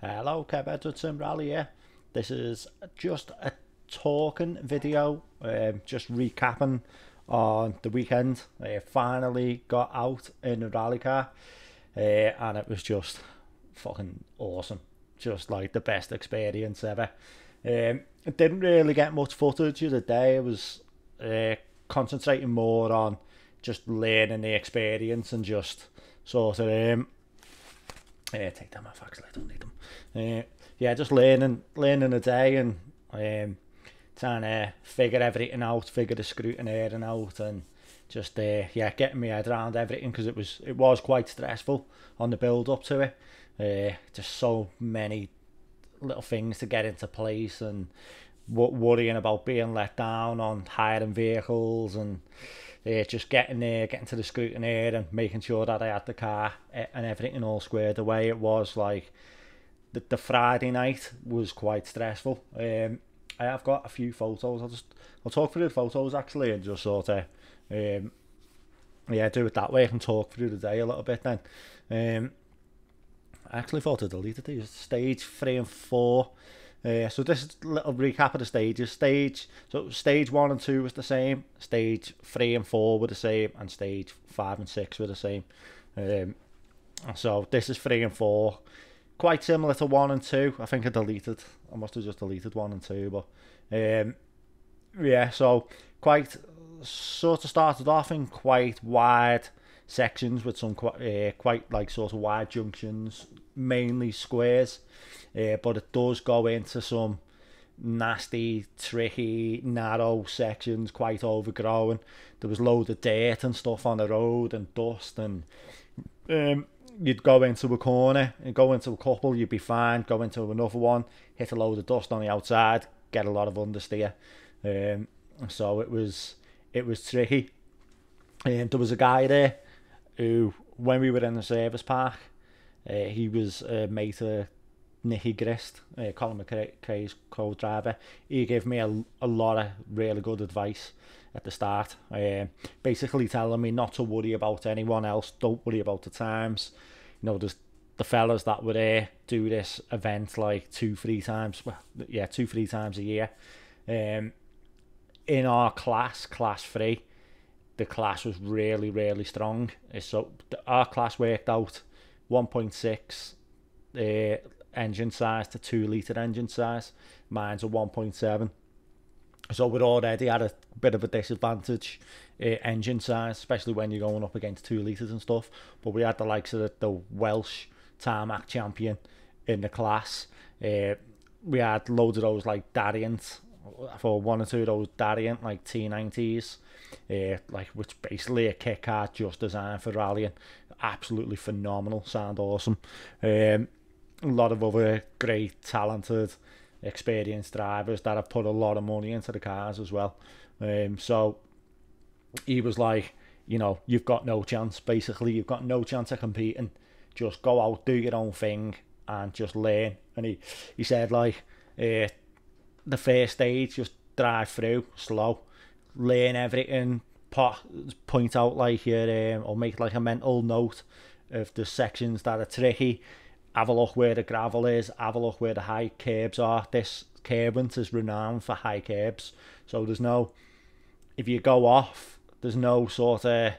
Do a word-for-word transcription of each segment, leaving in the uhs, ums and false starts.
Hello, Kev Edwardson, Rally here. This is just a talking video, um, just recapping on the weekend. I finally got out in a rally car, uh, and it was just fucking awesome. Just like the best experience ever. Um, I didn't really get much footage of the day. I was uh, concentrating more on just learning the experience and just sort of... Um, Yeah, take them off, actually, I don't need them. Uh, yeah, just learning, learning a day and um, trying to figure everything out, figure the scrutineering out, and just, uh, yeah, getting my head around everything, because it was, it was quite stressful on the build-up to it. Uh, just so many little things to get into place, and worrying about being let down on hiring vehicles, and uh, just getting there, getting to the scrutineer and making sure that I had the car and everything all squared away. It was like the, the Friday night was quite stressful. Um, I have got a few photos. I'll just I'll talk through the photos actually, and just sort of um, yeah, do it that way. I can talk through the day a little bit then. Um, I actually thought I deleted these. Stage three and four. Uh, so this is a little recap of the stages. Stage so stage one and two was the same. Stage three and four were the same, and stage five and six were the same. Um, so this is three and four, quite similar to one and two. I think I deleted. I must have just deleted one and two, but um, yeah. So quite sort of started off in quite wide sections with some quite uh, quite like sort of wide junctions, mainly squares, uh, but it does go into some nasty, tricky, narrow sections, quite overgrown. There was loads of dirt and stuff on the road and dust, and um, you'd go into a corner and go into a couple, you'd be fine. Go into another one, hit a load of dust on the outside, get a lot of understeer. Um, so it was it was tricky. And there was a guy there who, when we were in the service park, uh, he was a mate of Nicky Grist, uh, Colin McRae's co-driver. He gave me a, a lot of really good advice at the start, uh, basically telling me not to worry about anyone else, don't worry about the times. You know, there's the fellas that were there do this event like two, three times, well, yeah, two, three times a year. Um, in our class, class three, the class was really, really strong. So our class worked out one point six uh, engine size to two litre engine size. Mine's a one point seven. So we're already had a bit of a disadvantage uh, engine size, especially when you're going up against two litres and stuff. But we had the likes of the, the Welsh tarmac champion in the class. Uh, we had loads of those like Darien, for one or two of those Darien like T nineties, uh, like, which basically a kit car just designed for rallying. Absolutely phenomenal, sound awesome. Um, a lot of other great, talented, experienced drivers that have put a lot of money into the cars as well. Um, so he was like, you know, you've got no chance. Basically, you've got no chance of competing. Just go out, do your own thing, and just learn. And he he said like, uh, the first stage, just drive through slow, learn everything, pot, point out like your um, or make like a mental note of the sections that are tricky. Have a look where the gravel is, have a look where the high curbs are. This Kerbent is renowned for high curbs, so there's no, if you go off, there's no sort of,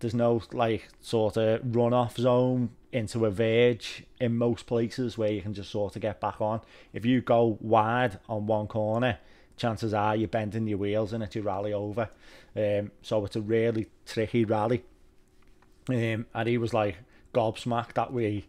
there's no like sort of runoff zone into a verge in most places where you can just sort of get back on. If you go wide on one corner, chances are you're bending your wheels and it's your rally over. Um, so it's a really tricky rally. Um, and he was like gobsmacked that we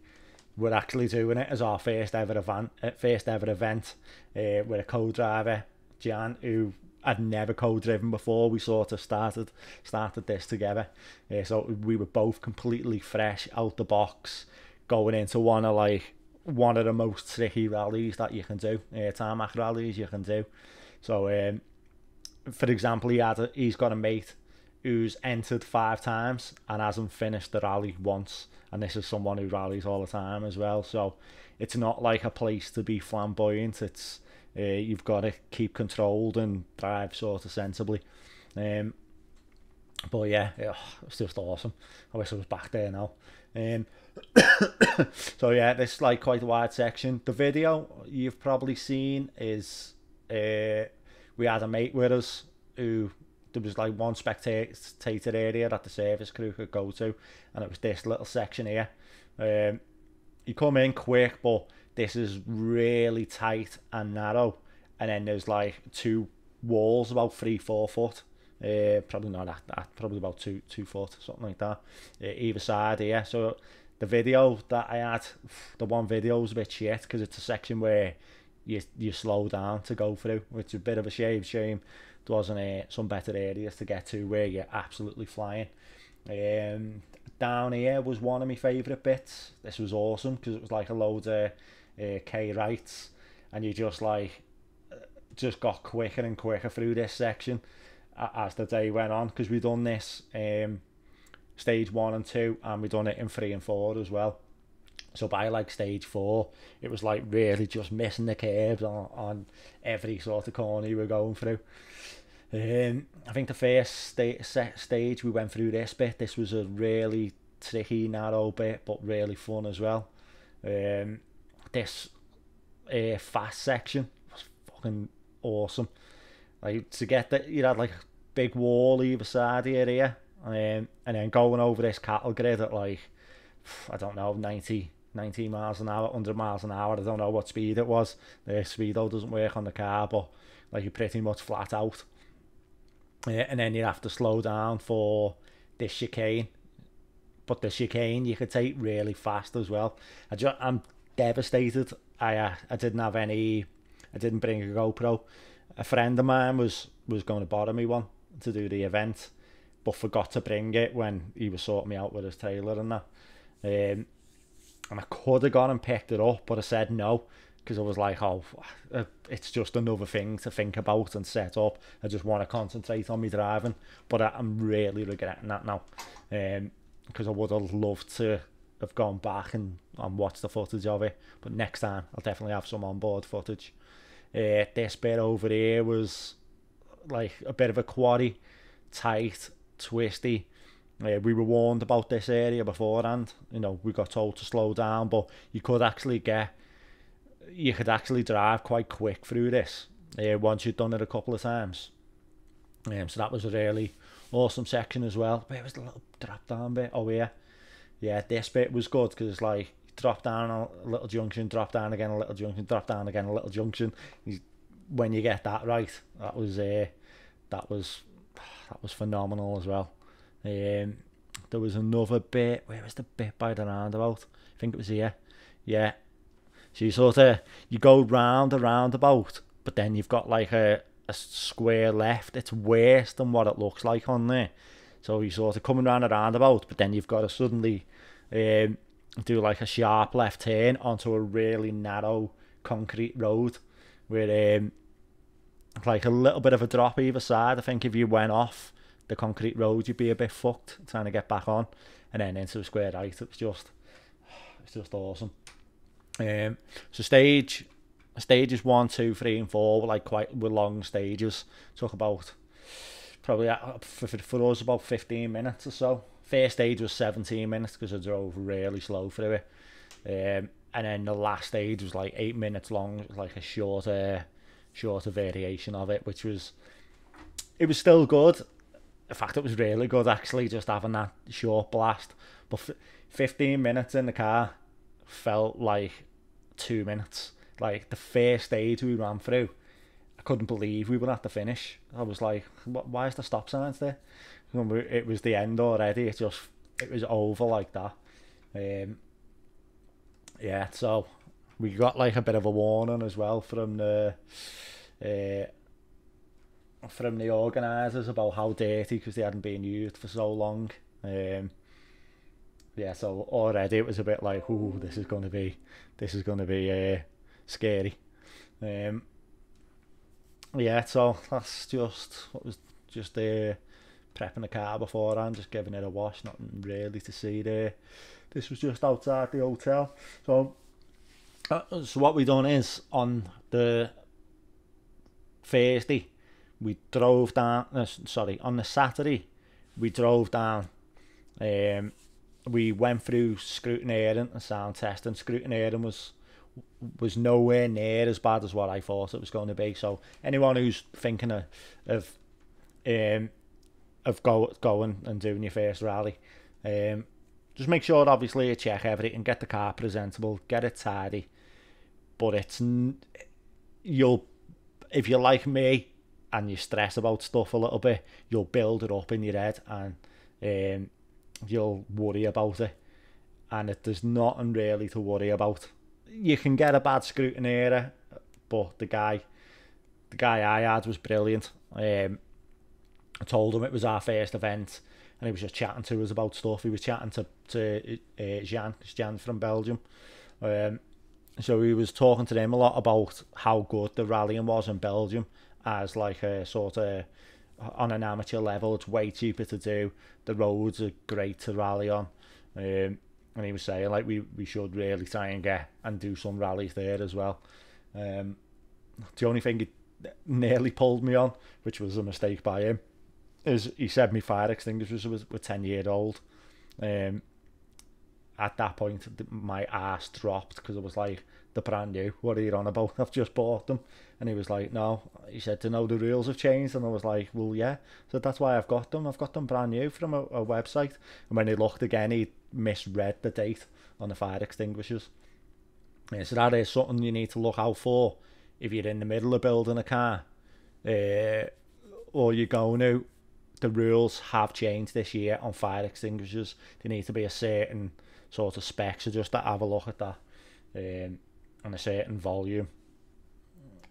were actually doing it as our first ever event, first ever event uh, with a co-driver, Jan, who I'd never co-driven before. We sort of started started this together, uh, so we were both completely fresh out the box, going into one of like one of the most tricky rallies that you can do, uh, tarmac rallies you can do. So, um, for example, he had a, he's got a mate who's entered five times and hasn't finished the rally once, and this is someone who rallies all the time as well. So, it's not like a place to be flamboyant. It's Uh, you've got to keep controlled and drive sort of sensibly. Um, But yeah, it was just awesome. I wish I was back there now. Um, so yeah, this is like quite a wide section. The video you've probably seen is uh, we had a mate with us who there was like one spectator area that the service crew could go to, and it was this little section here. Um, you come in quick, but this is really tight and narrow, and then there's like two walls about three, four foot. Uh, probably not that, that, probably about two, two foot, something like that, uh, either side here. So the video that I had, the one video was a bit shit because it's a section where you you slow down to go through, which is a bit of a shame. Shame there wasn't uh, some better areas to get to where you're absolutely flying. Um, down here was one of my favourite bits. This was awesome because it was like a load of uh, K rights, and you just like just got quicker and quicker through this section as the day went on, because we done this um, stage one and two, and we done it in three and four as well. So by like stage four, it was like really just missing the curves on, on every sort of corner you were going through. Um, I think the first sta set stage we went through this bit, this was a really tricky narrow bit, but really fun as well. Um, this uh, fast section was fucking awesome. Like, to get that, you had like a big wall either side here, here um, and then going over this cattle grid at like, I don't know, ninety, ninety miles an hour, one hundred miles an hour. I don't know what speed it was. The speedo doesn't work on the car, but like you're pretty much flat out. Uh, and then you have to slow down for this chicane, but the chicane you could take really fast as well. I just, I'm devastated. I uh, I didn't have any. I didn't bring a GoPro. A friend of mine was was going to borrow me one to do the event, but forgot to bring it when he was sorting me out with his trailer and that. Um, and I could have gone and picked it up, but I said no, because I was like, oh, it's just another thing to think about and set up. I just want to concentrate on me driving. But I, I'm really regretting that now, because um, I would have loved to have gone back and, and watched the footage of it. But next time, I'll definitely have some onboard footage. Uh, this bit over here was like a bit of a quarry, tight, twisty. Uh, we were warned about this area beforehand. You know, we got told to slow down, but you could actually get, you could actually drive quite quick through this uh, once you'd done it a couple of times. Um, so that was a really awesome section as well. Where was the little drop down bit? Oh yeah, yeah. This bit was good because it's like, drop down a little junction, drop down again a little junction, drop down again a little junction. When you get that right, that was uh, that was that was phenomenal as well. Um, there was another bit. Where was the bit by the roundabout? I think it was here. Yeah. So you sort of you go round a roundabout, but then you've got like a a square left. It's worse than what it looks like on there. So you sort of coming round a roundabout, but then you've got to suddenly. Um, do like a sharp left turn onto a really narrow concrete road with um, like a little bit of a drop either side. I think if you went off the concrete road, you'd be a bit fucked trying to get back on, and then into the square right. It was just, it's just awesome. Um, so stage, stages one, two, three, and four were like quite were long stages. Took about probably for for us about fifteen minutes or so. First stage was seventeen minutes because I drove really slow through it. Um, and then the last stage was like eight minutes long. It was like a shorter, shorter variation of it, which was, it was still good. In fact, it was really good actually, just having that short blast. But fifteen minutes in the car felt like two minutes. Like the first stage we ran through, I couldn't believe we were at the finish. I was like, why is the stop signs there? It was the end already. It just, it was over like that. Um, yeah, so we got like a bit of a warning as well from the uh, from the organisers about how dirty, because they hadn't been used for so long. Um, yeah, so already it was a bit like, ooh, this is going to be, this is going to be uh, scary. Um, yeah, so that's just what was just the. Uh, prepping the car beforehand, just giving it a wash, nothing really to see there. This was just outside the hotel. So, uh, so what we done is, on the Thursday, we drove down, uh, sorry, on the Saturday, we drove down, um, we went through Scruton-Erin and sound testing. Scruton-Erin was was nowhere near as bad as what I thought it was going to be. So anyone who's thinking of of um of go going and doing your first rally, um, just make sure obviously you check everything, get the car presentable, get it tidy. But it's you'll if you're like me and you stress about stuff a little bit, you'll build it up in your head and um, you'll worry about it. And if there's nothing really to worry about, you can get a bad scrutineer, but the guy, the guy I had was brilliant. Um, I told him it was our first event, and he was just chatting to us about stuff. He was chatting to to uh, Jan, because Jan's from Belgium. Um, so he was talking to them a lot about how good the rallying was in Belgium, as like a sort of on an amateur level. It's way cheaper to do. The roads are great to rally on. Um, And he was saying, like, we, we should really try and get and do some rallies there as well. Um, the only thing he nearly pulled me on, which was a mistake by him, is he said my fire extinguishers was, were ten years old. Um, at that point, my ass dropped because I was like, they're brand new. What are you on about? I've just bought them. And he was like, no. He said, to know the rules have changed. And I was like, well, yeah. So that's why I've got them. I've got them brand new from a, a website. And when he looked again, he misread the date on the fire extinguishers. Yeah, so that is something you need to look out for if you're in the middle of building a car, uh, or you're going to. The rules have changed this year on fire extinguishers. There need to be a certain sort of spec, so just to have a look at that, um, and a certain volume.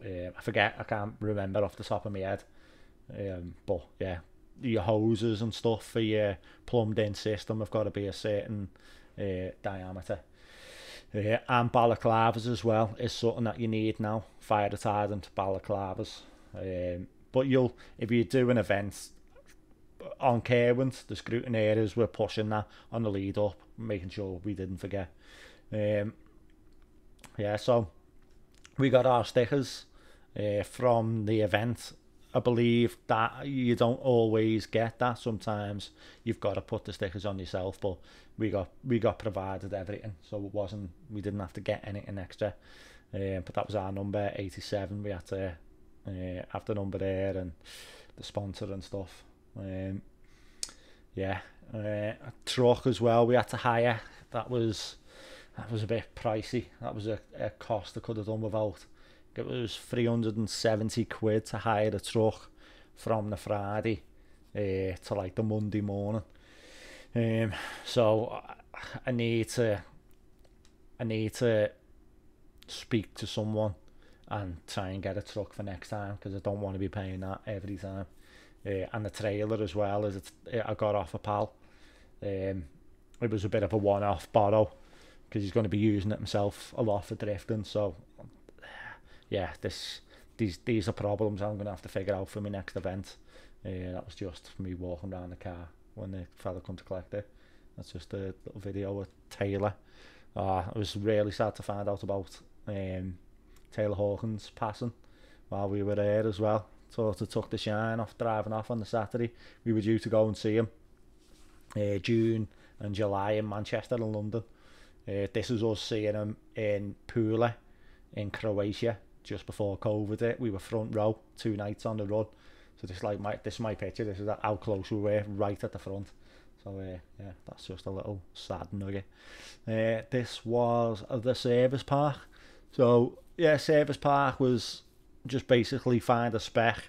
Um, I forget, I can't remember off the top of my head, um, but yeah, your hoses and stuff for your plumbed in system have got to be a certain uh, diameter, uh, and balaclavas as well is something that you need now, fire retardant balaclavas. Um, but you'll, if you do an event on Kerwent, the scrutineers were pushing that on the lead up, making sure we didn't forget. Um, yeah, so we got our stickers uh, from the event. I believe that you don't always get that. Sometimes you've got to put the stickers on yourself, but we got we got provided everything, so it wasn't we didn't have to get anything extra. Um, but that was our number eighty-seven. We had to uh, have the number there and the sponsor and stuff. Um, yeah, uh, a truck as well. We had to hire. That was that was a bit pricey. That was a, a cost I could have done without. It was three hundred and seventy quid to hire a truck from the Friday uh, to like the Monday morning. Um, so I, I need to I need to speak to someone and try and get a truck for next time, because I don't want to be paying that every time. Uh, and the trailer as well, as it, it, I got off a pal. Um, it was a bit of a one-off borrow because he's going to be using it himself a lot for drifting. So. Yeah, this these these are problems I'm gonna have to figure out for my next event. Uh, that was just me walking around the car when the fella come to collect it. That's just a little video with Taylor. Uh, I was really sad to find out about um, Taylor Hawkins passing while we were there as well. Sort of took the shine off driving off on the Saturday. We were due to go and see him uh, June and July in Manchester and London. Uh, this was us seeing him in Pula in Croatia. Just before COVID hit, we were front row two nights on the run. So this is like my this is my picture. This is how close we were, right at the front. So uh, yeah, that's just a little sad nugget. Uh, this was the service park. So yeah, service park was just basically find a spec,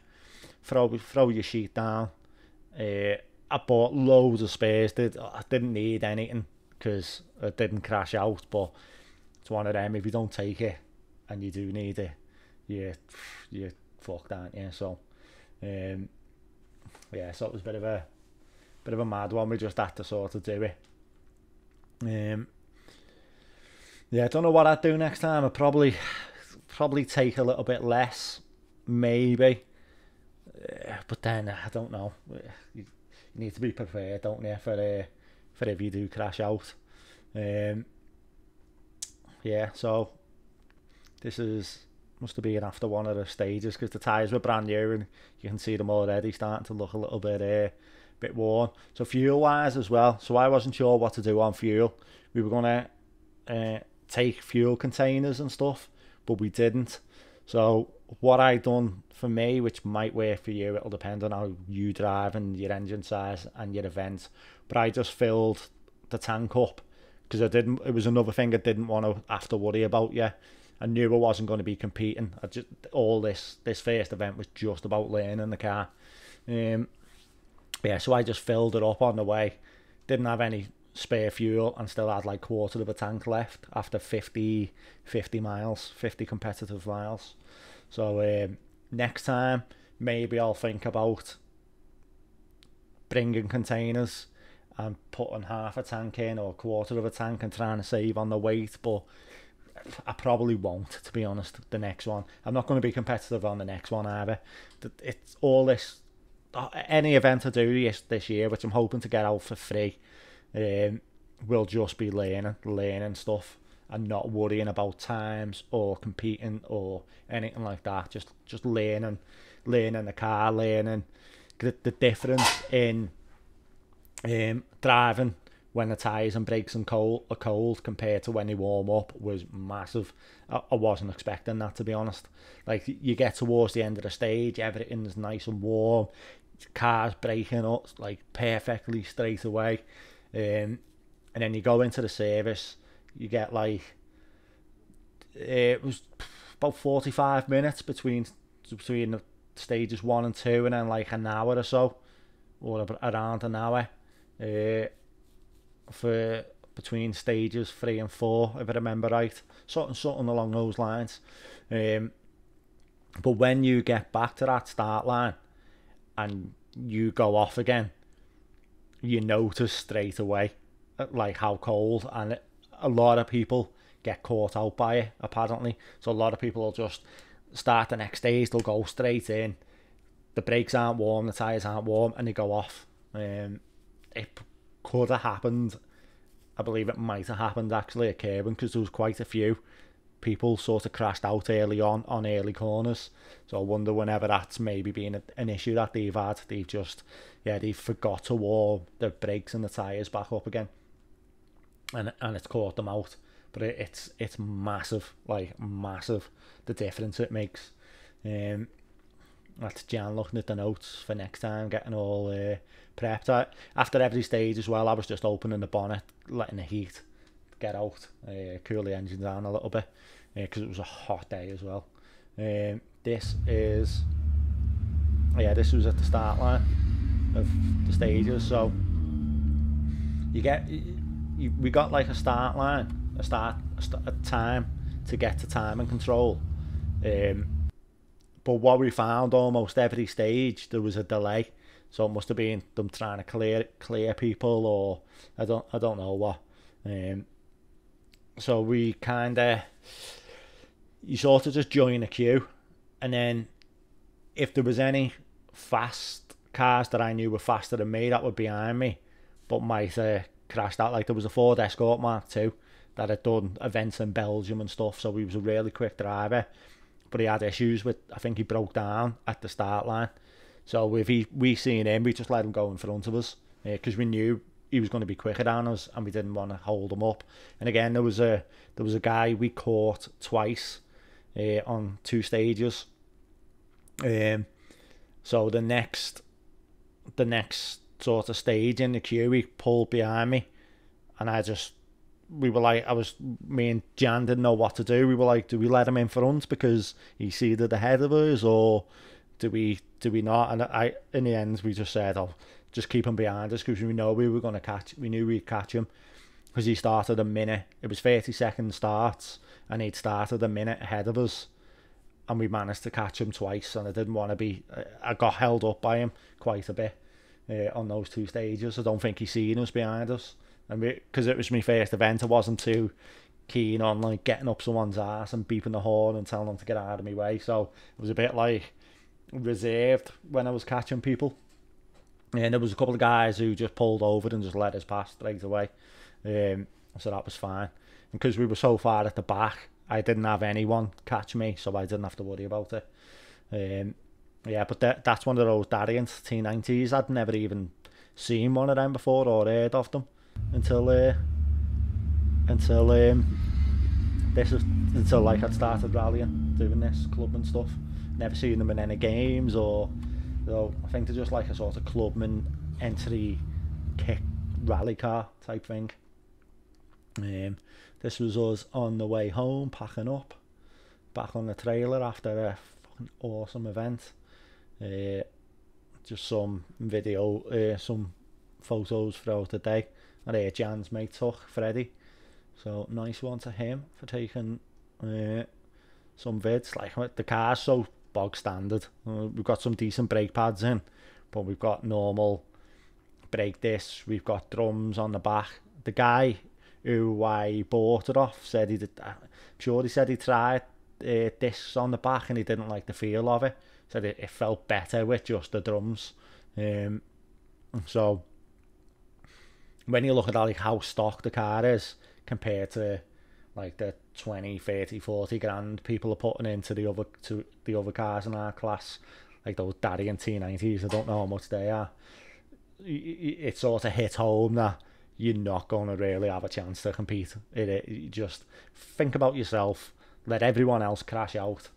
throw throw your sheet down. Uh, I bought loads of spares. Did I didn't need anything because it didn't crash out. But it's one of them. If you don't take it and you do need it, yeah, you fucked, aren't you? So, um, yeah, so it was a bit of a, bit of a mad one. We just had to sort of do it. Um, yeah, I don't know what I'd do next time. I'd probably, probably take a little bit less, maybe. Uh, but then I don't know. You, you need to be prepared, don't you, for uh, for if you do crash out. Um, yeah, so. This is must have been after one of the stages because the tyres were brand new and you can see them already starting to look a little bit uh, bit worn. So fuel wise as well, so I wasn't sure what to do on fuel. We were gonna uh, take fuel containers and stuff, but we didn't. So what I done for me, which might work for you, it'll depend on how you drive and your engine size and your event, but I just filled the tank up, because I didn't, it was another thing I didn't want to have to worry about. Yeah, I knew I wasn't going to be competing. I just, all this this first event was just about learning the car. Um, yeah, so I just filled it up on the way. Didn't have any spare fuel and still had like quarter of a tank left after fifty, fifty miles, fifty competitive miles. So um, next time maybe I'll think about bringing containers and putting half a tank in or a quarter of a tank and trying to save on the weight, but I probably won't, to be honest. The next one, I'm not going to be competitive on the next one either. It's all this, any event I do this, this year, which I'm hoping to get out for free, um, will just be learning, learning stuff and not worrying about times or competing or anything like that. Just just learning, learning the car, learning the, the difference in um, driving when the tyres and brakes and cold, are cold compared to when they warm up was massive. I, I wasn't expecting that, to be honest. Like, you get towards the end of the stage, everything's nice and warm, cars braking up like perfectly straight away, um, and then you go into the service, you get like, it was about forty-five minutes between between the stages one and two, and then like an hour or so, or around an hour, uh, for between stages three and four, if I remember right, something something along those lines. Um, but when you get back to that start line and you go off again, you notice straight away like how cold, and a lot of people get caught out by it apparently. So a lot of people will just start the next stage, they'll go straight in, the brakes aren't warm, the tyres aren't warm, and they go off. Um, it could have happened, I believe it might have happened actually at Kerwin, because there was quite a few people sort of crashed out early on, on early corners. So I wonder whenever that's maybe been a, an issue that they've had, they've just, yeah, they've forgot to warm the brakes and the tyres back up again, and and it's caught them out. But it, it's it's massive, like massive, the difference it makes. Um, that's Jan looking at the notes for next time, getting all uh, prepped. I, after every stage as well, I was just opening the bonnet, letting the heat get out, uh, cool the engine down a little bit, because uh, it was a hot day as well. Um, this is, yeah, this was at the start line of the stages. So you get, you, we got like a start line, a start, a, start, a time to get to time and control. Um, But what we found, almost every stage there was a delay, so it must have been them trying to clear clear people, or I don't I don't know what. Um, so we kind of, you sort of just join a queue, and then if there was any fast cars that I knew were faster than me that were behind me, but might uh, crashed out. Like there was a Ford Escort Mark Two that had done events in Belgium and stuff, so he was a really quick driver. But he had issues with, I think he broke down at the start line. So if he, we seen him, we just let him go in front of us, because uh, we knew he was going to be quicker than us, and we didn't want to hold him up. And again, there was a there was a guy we caught twice uh, on two stages. Um, so the next the next sort of stage in the queue, he pulled behind me, and I just. We were like, I was, me and Jan didn't know what to do. We were like, do we let him in front because he's either ahead of us, or do we do we not? And I, in the end, we just said, oh, just keep him behind us, because we know we were going to catch, we knew we'd catch him, because he started a minute. It was thirty second starts, and he'd started a minute ahead of us, and we managed to catch him twice. And I didn't want to be, I got held up by him quite a bit uh, on those two stages. I don't think he's seen us behind us. And because it was my first event, I wasn't too keen on like getting up someone's ass and beeping the horn and telling them to get out of my way. So it was a bit like reserved when I was catching people. And there was a couple of guys who just pulled over and just let us pass straight away. Um, so that was fine. And because we were so far at the back, I didn't have anyone catch me, so I didn't have to worry about it. Um, yeah, but that, that's one of those Darien T nineties I'd never even seen one of them before or heard of them until uh, until um, this is until like I'd started rallying, doing this club and stuff. Never seen them in any games, or you know, I think they're just like a sort of clubman entry kick rally car type thing. Um, this was us on the way home, packing up, back on the trailer after a fucking awesome event. Uh, just some video, uh, some photos throughout the day. And here Jan's mate took, Freddie. So nice one to him for taking uh, some vids. Like the car's so bog standard. Uh, we've got some decent brake pads in, but we've got normal brake discs. We've got drums on the back. The guy who I bought it off said he did. I'm sure he said he tried uh, discs on the back and he didn't like the feel of it. Said it, it felt better with just the drums. Um, so when you look at like how stock the car is compared to like the twenty, thirty, forty grand people are putting into the other to the other cars in our class, like those Darien T nineties, I don't know how much they are. It sort of hit home that you're not going to really have a chance to compete. It, it you just think about yourself, let everyone else crash out,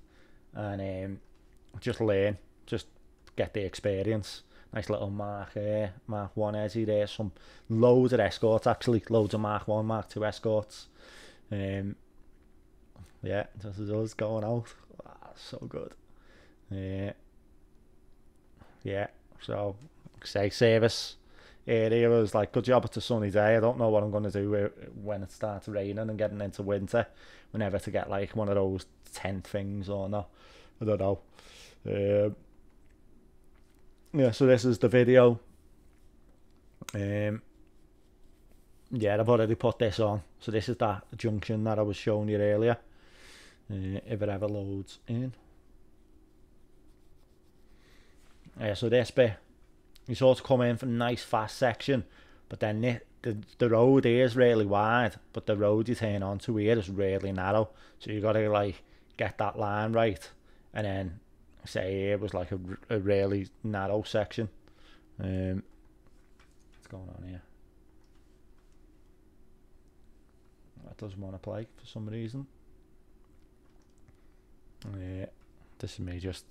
and um, just learn, just get the experience. Nice little Mark here, uh, Mark One Ezzy there. Some loads of escorts actually, loads of Mark One, Mark Two escorts. Um, yeah, this is us going out. Ah, so good. Yeah, yeah. So say service area was like, good job, it's a sunny day. I don't know what I'm gonna do when it starts raining and getting into winter. Whenever to get like one of those tent things or not, I don't know. Um, yeah, so this is the video. Um, yeah, I've already put this on. So this is that junction that I was showing you earlier. Uh, if it ever loads in. Yeah, so this bit, you sort of come in from a nice fast section, but then the, the, the road here is really wide, but the road you turn onto here is really narrow. So you got to like get that line right, and then say here was like a, a really narrow section. Um, what's going on here? That doesn't want to play for some reason. Yeah, this is me just.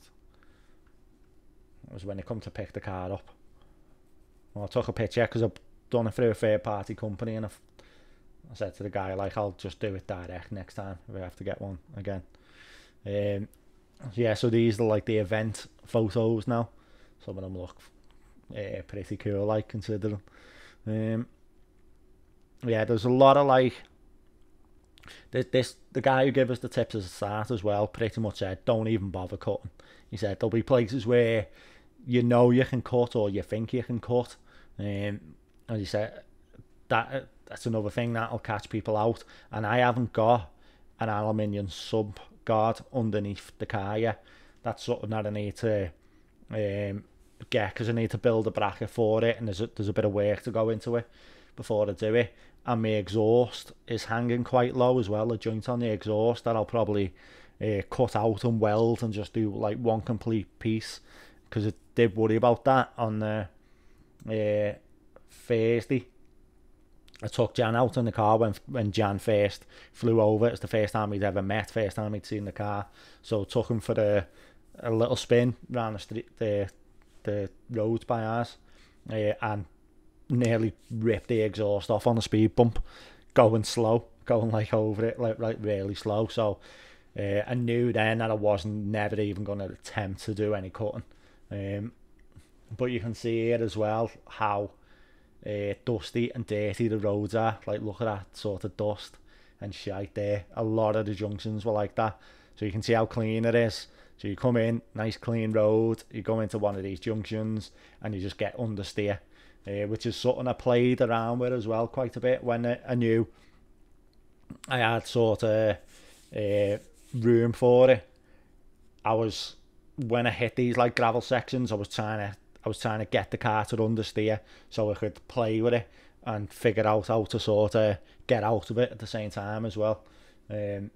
It was when they come to pick the car up. Well, I took a picture because I've done it through a third party company, and I've, I said to the guy like, I'll just do it direct next time if I have to get one again. Um. Yeah, so these are like the event photos now. Some of them look uh, pretty cool, like, considering. Um, yeah, there's a lot of like this, this. The guy who gave us the tips at the start as well pretty much said, don't even bother cutting. He said there'll be places where you know you can cut or you think you can cut, um, and he said that that's another thing that'll catch people out. And I haven't got an aluminium sub guard underneath the car, yeah. That's something that I need to um, get, because I need to build a bracket for it, and there's a, there's a bit of work to go into it before I do it. And my exhaust is hanging quite low as well, a joint on the exhaust that I'll probably uh, cut out and weld and just do like one complete piece, because I did worry about that on the uh, Thursday. I took Jan out in the car when when Jan first flew over. It's the first time he'd ever met, first time he'd seen the car. So I took him for a, a little spin round the street, the the roads by ours, uh, and nearly ripped the exhaust off on the speed bump, going slow, going like over it, like like really slow. So uh, I knew then that I wasn't never even going to attempt to do any cutting. Um, but you can see here as well how Uh, dusty and dirty the roads are. Like, look at that sort of dust and shite there. A lot of the junctions were like that, so you can see how clean it is. So you come in, nice clean road, you go into one of these junctions and you just get understeer, uh, which is something I played around with as well quite a bit when I, I knew I had sort of uh, room for it. I was, when I hit these like gravel sections, I was trying to I was trying to get the car to understeer so I could play with it and figure out how to sort of get out of it at the same time as well. Um,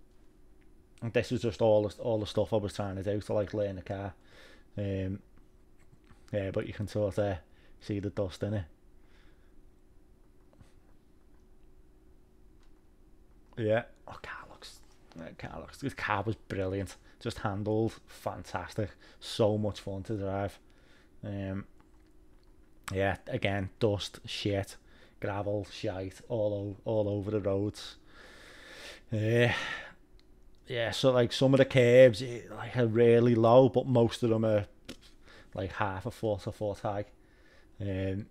and this was just all the, all the stuff I was trying to do to like learn the car. Um, yeah, but you can sort of see the dust in it. Yeah. Oh, car looks. That car looks. This car was brilliant. Just handled fantastic. So much fun to drive. Um. Yeah. Again, dust, shit, gravel, shite, all o all over the roads. Yeah. Yeah. So like some of the curbs, it, like are really low, but most of them are like half a foot or foot high. Um.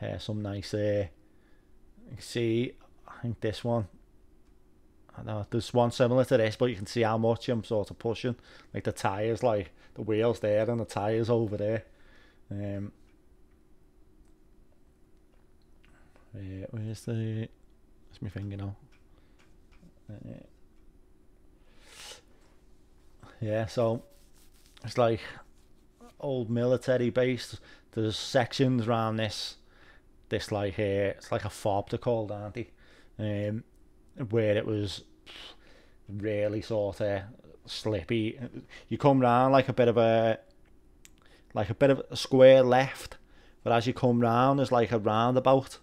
Yeah, some nice. Uh, you can see, I think this one, I know there's one similar to this, but you can see how much I'm sort of pushing. Like the tyres, like the wheels there and the tyres over there. Um, uh, where's the, where's my finger now? Uh, yeah, so it's like old military base. There's sections around this. This like here, uh, it's like a fob to call, aren't they? Um, where it was really sort of slippy. You come round like a bit of a, like a bit of a square left, but as you come round, there's like a roundabout,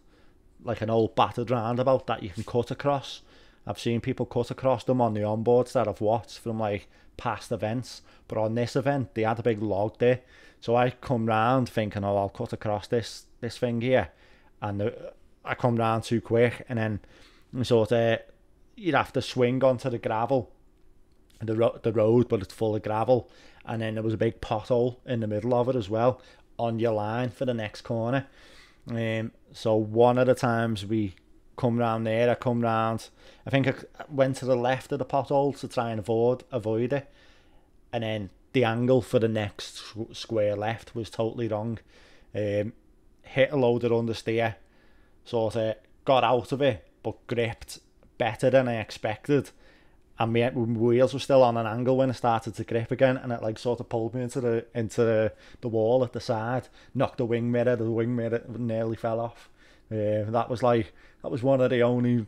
like an old battered roundabout that you can cut across. I've seen people cut across them on the onboards that I've watched from like past events, but on this event they had a big log there, so I come round thinking, oh, I'll cut across this this thing here. And the, I come round too quick, and then sort of you'd have to swing onto the gravel, the ro the road, but it's full of gravel. And then there was a big pothole in the middle of it as well, on your line for the next corner. Um, so one of the times we come round there, I come round. I think I went to the left of the pothole to try and avoid avoid it, and then the angle for the next square left was totally wrong. Um, hit a load of understeer, sort of got out of it, but gripped better than I expected, and my wheels were still on an angle when I started to grip again, and it like sort of pulled me into the into the, the wall at the side, knocked the wing mirror, the wing mirror nearly fell off. Uh, that was like, that was one of the only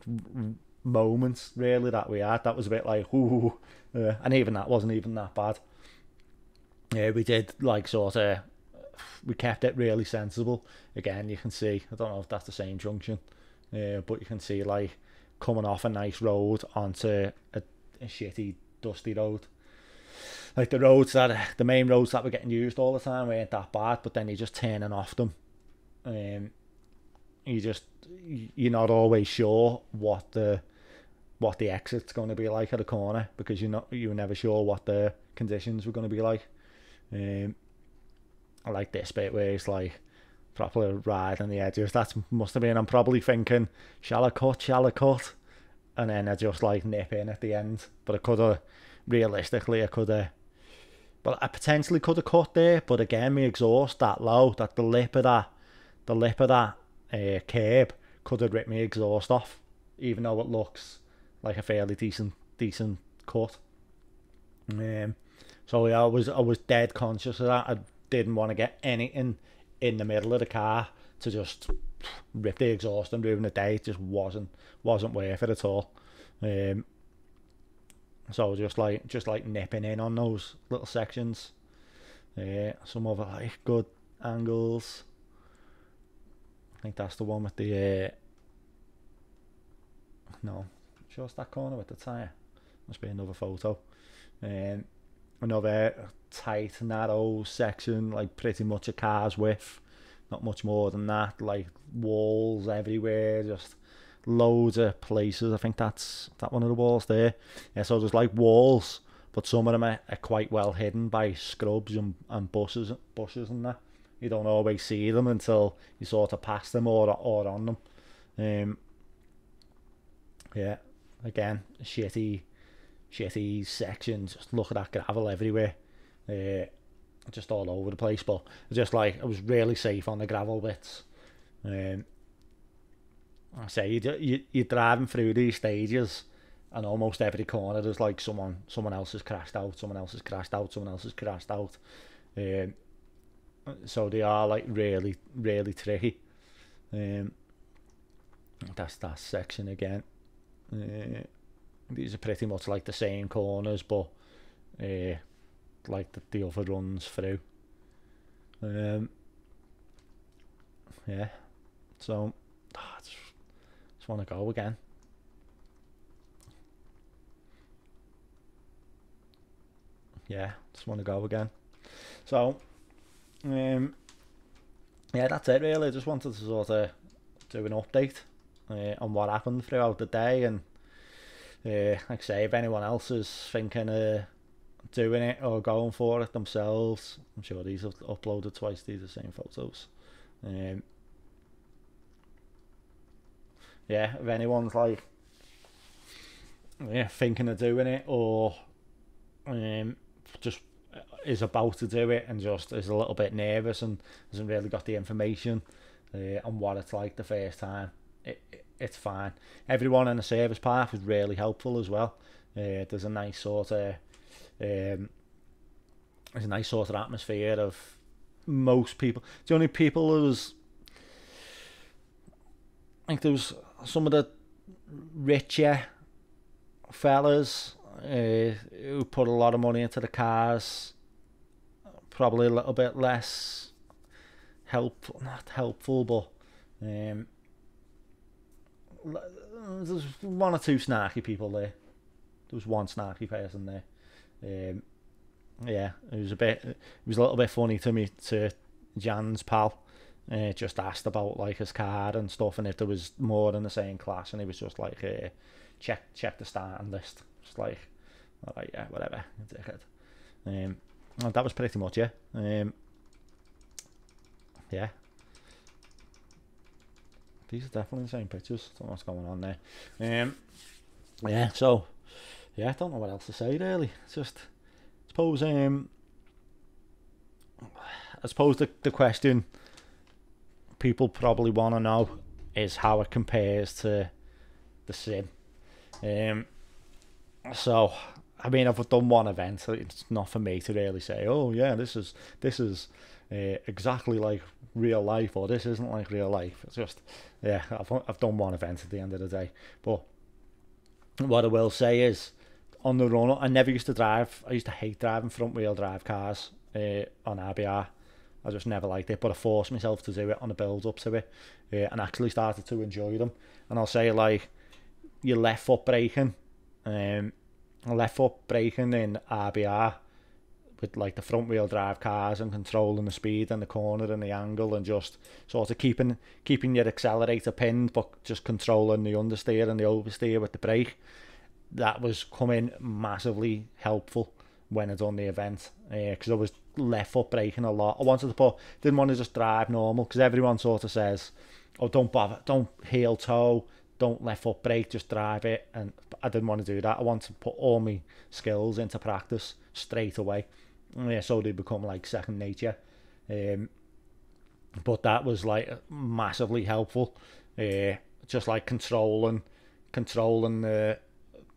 moments really that we had, that was a bit like, ooh, uh, and even that wasn't even that bad. Yeah, we did like sort of, we kept it really sensible. Again, you can see, I don't know if that's the same junction, uh, but you can see like coming off a nice road onto a, a shitty dusty road. Like the roads that, the main roads that were getting used all the time weren't that bad, but then you're just turning off them. Um, you just, you're not always sure what the what the exit's going to be like at the corner, because you're not, you're never sure what the conditions were going to be like. Um, I like this bit where it's like properly riding the edges. That must have been, I'm probably thinking, shall I cut, shall I cut? And then I just like nip in at the end. But I could have, realistically, I could have, but I potentially could have cut there. But again, my exhaust that low, that the lip of that, the lip of that uh, curb could have ripped my exhaust off, even though it looks like a fairly decent, decent cut. Um, so yeah, I was, I was dead conscious of that. I, didn't want to get anything in the middle of the car to just rip the exhaust and ruin the day. It just wasn't wasn't worth it at all. Um, so just like just like nipping in on those little sections. Yeah, some other like good angles. I think that's the one with the. Uh, no, sure it's that corner with the tyre. Must be another photo. Um, another tight narrow section, like pretty much a car's width, not much more than that, like walls everywhere, just loads of places. I think that's that one of the walls there. Yeah, so there's like walls, but some of them are, are quite well hidden by scrubs and, and bushes bushes and that. You don't always see them until you sort of pass them or, or on them. Um, yeah, again, shitty shitty sections, just look at that gravel everywhere, uh, just all over the place, but just like, I was really safe on the gravel bits. Um, I say, you, you, you're driving through these stages, and almost every corner there's like someone, someone else has crashed out, someone else has crashed out, someone else has crashed out, um, so they are like really, really tricky. Um, that's that section again. Uh, These are pretty much like the same corners, but uh, like the, the other runs through. Um, yeah, so oh, I just, just want to go again. yeah, just want to go again. So um yeah, that's it really. I just wanted to sort of do an update uh, on what happened throughout the day, and uh, like I say, if anyone else is thinking of doing it or going for it themselves, I'm sure these have uploaded twice, these are the same photos. Um, yeah, if anyone's like yeah, thinking of doing it, or um, just is about to do it and just is a little bit nervous and hasn't really got the information uh, on what it's like the first time, it, it, it's fine. Everyone in the service path is really helpful as well. Uh, there's a nice sort of um, there's a nice sort of atmosphere of most people. The only people who was I think there was some of the richer fellas uh, who put a lot of money into the cars, probably a little bit less helpful, not helpful, but um, there's one or two snarky people there. There was one snarky person there. Um, yeah, it was a bit, it was a little bit funny to me, to Jan's pal. Uh, just asked about like his car and stuff, and if there was more in the same class, and he was just like, uh, check check the starting list. Just like, all right, yeah, whatever, take it. Um, and that was pretty much it. Um, yeah. These are definitely the same pictures. Don't know what's going on there. Um, yeah, so, yeah, I don't know what else to say really. It's just, I suppose, um, I suppose the, the question people probably want to know is how it compares to the sim. Um, so, I mean, I've done one event, so it's not for me to really say, oh yeah, this is this is uh, exactly like real life, or this isn't like real life. It's just, yeah, I've, I've done one event at the end of the day. But what I will say is, on the run, I never used to drive, I used to hate driving front wheel drive cars uh, on R B R. I just never liked it, but I forced myself to do it on the build up to it, uh, and actually started to enjoy them. And I'll say, like, your left foot braking, um, left foot braking in R B R with like the front wheel drive cars, and controlling the speed and the corner and the angle, and just sort of keeping keeping your accelerator pinned, but just controlling the understeer and the oversteer with the brake. That was coming massively helpful when I'd done the event, because uh, I was left foot braking a lot. I wanted to put, didn't want to just drive normal, because everyone sort of says, oh, don't bother, don't heel toe, don't left foot brake, just drive it. And I didn't want to do that. I wanted to put all my skills into practice straight away. Yeah, so they become like second nature. Um, but that was like massively helpful. Uh, just like controlling, controlling the,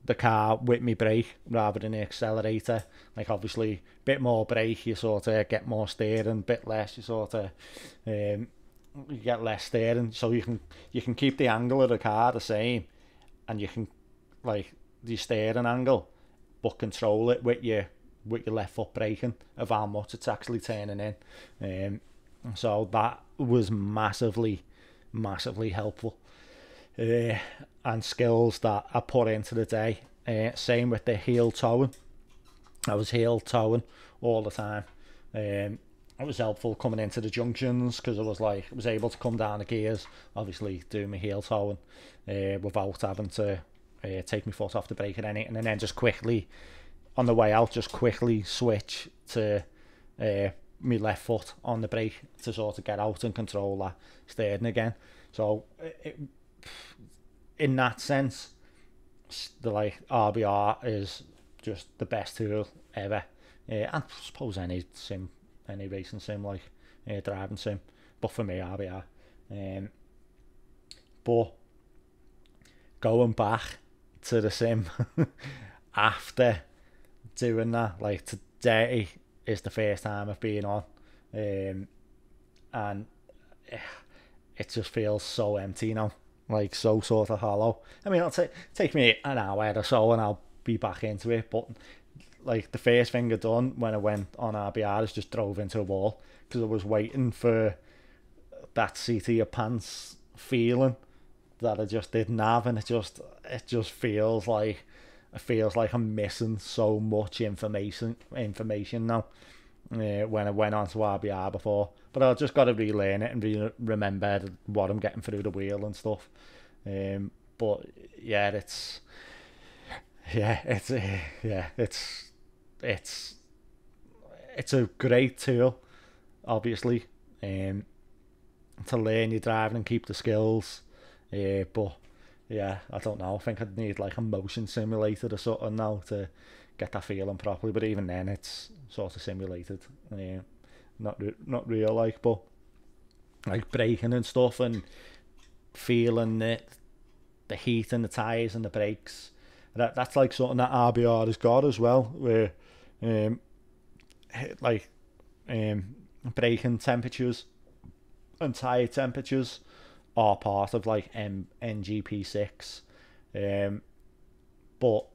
the car with me brake rather than the accelerator. Like, obviously, bit more brake, you sort of get more steering, bit less, you sort of um, you get less steering. So you can you can keep the angle of the car the same, and you can like the steering angle, but control it with your with your left foot braking of how much it's actually turning in. Um, so that was massively, massively helpful. Uh, and skills that I put into the day. Uh, same with the heel towing. I was heel towing all the time. Um, it was helpful coming into the junctions, because I was like, I was able to come down the gears, obviously do my heel towing uh, without having to uh, take my foot off the brake or anything, and then just quickly on the way out, just quickly switch to uh, my left foot on the brake to sort of get out and control that steering again. So it, it in that sense, the like R B R is just the best tool ever. Uh, I suppose any sim, any racing sim, like uh, driving sim, but for me, R B R. Um, but going back to the sim after doing that, like today is the first time I've been on, um, and it just feels so empty now. Like, so sort of hollow. I mean, it'll t take me an hour or so and I'll be back into it, but like the first thing I done when I went on R B R is just drove into a wall, because I was waiting for that seat of your pants feeling that I just didn't have, and it just it just feels like it feels like I'm missing so much information information now uh, when I went on to R B R before. But I've just got to relearn it and re remember what I'm getting through the wheel and stuff. Um, but yeah, it's yeah, it's uh, yeah, it's it's it's a great tool, obviously, um, to learn your driving and keep the skills. Uh, but yeah, I don't know. I think I'd need like a motion simulator or something now to get that feeling properly. But even then, it's sort of simulated, yeah, not re not real like, but like braking and stuff and feeling it, the heat and the tires and the brakes. That that's like something that R B R has got as well, where um, like um, braking temperatures and tire temperatures are part of like M N G P six, um, but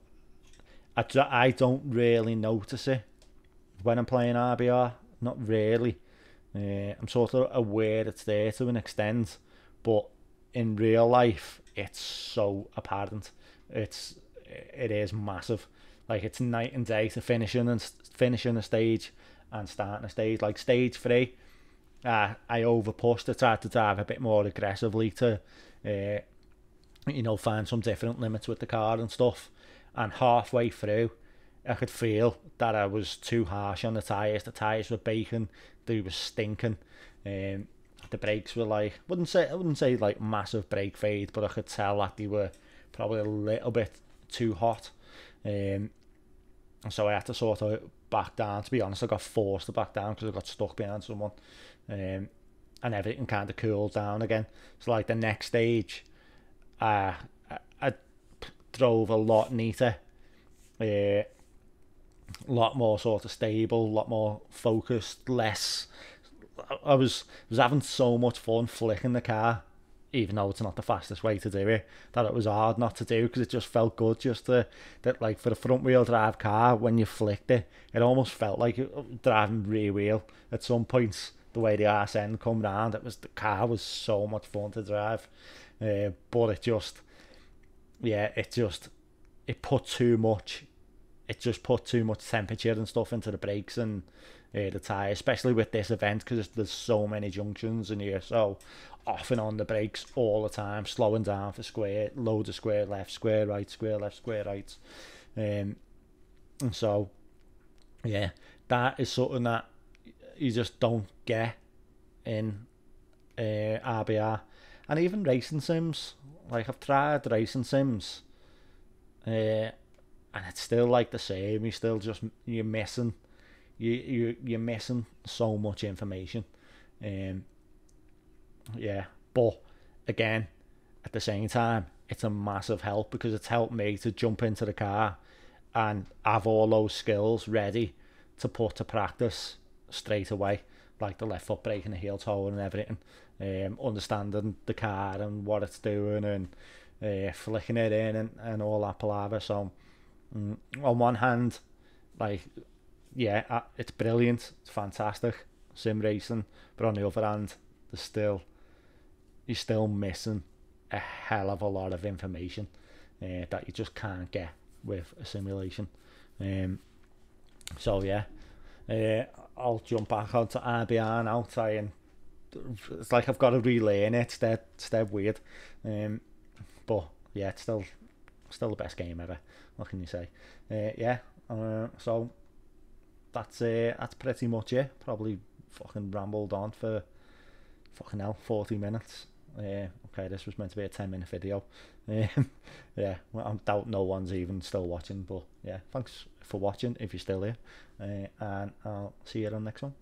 I, I don't really notice it when I'm playing R B R, not really. uh, I'm sort of aware it's there to an extent, but in real life it's so apparent. It's it is massive. Like, it's night and day to finishing and finishing a stage and starting a stage. Like stage three, Uh, I over pushed. I tried to drive a bit more aggressively to, uh, you know, find some different limits with the car and stuff. And halfway through, I could feel that I was too harsh on the tyres. The tyres were baking. They were stinking. Um, the brakes were like, wouldn't say I wouldn't say like massive brake fade, but I could tell that they were probably a little bit too hot. Um, so I had to sort of back down. To be honest, I got forced to back down because I got stuck behind someone. Um, and everything kind of cooled down again. So like the next stage, uh, I, I drove a lot neater, a uh, lot more sort of stable, a lot more focused, less. I was was having so much fun flicking the car, even though it's not the fastest way to do it, that it was hard not to do, because it just felt good. Just to, that like for a front wheel drive car, when you flicked it, it almost felt like driving rear wheel at some points. The way the arse end come round, it was the car was so much fun to drive, uh, but it just, yeah, it just, it put too much, it just put too much temperature and stuff into the brakes and uh, the tyre, especially with this event, because there's so many junctions and you're so off and on the brakes all the time, slowing down for square, loads of square left, square right, square left, square right, um, and so, yeah, that is something that you just don't get in uh, R B R. And even racing sims, like I've tried racing sims, uh, and it's still like the same. You still just you're missing, you you you're missing so much information. Um, yeah, but again, at the same time, it's a massive help, because it's helped me to jump into the car and have all those skills ready to put to practice straight away, like the left foot brake and the heel toe and everything, um, understanding the car and what it's doing and uh, flicking it in and, and all that palaver. So mm, on one hand, like, yeah, it's brilliant, it's fantastic, sim racing, but on the other hand, there's still, you're still missing a hell of a lot of information uh, that you just can't get with a simulation. Um, so yeah, Uh, I'll jump back onto R B R now, try and, it's like I've got to relearn it. It's dead, it's dead weird, um, but yeah, it's still, still the best game ever, what can you say? Uh, yeah, uh, so that's uh, that's pretty much it. Probably fucking rambled on for fucking hell, forty minutes, uh, okay, this was meant to be a ten minute video, um, yeah, well, I doubt no one's even still watching, but yeah, thanks for watching if you're still here, uh, and I'll see you on the next one.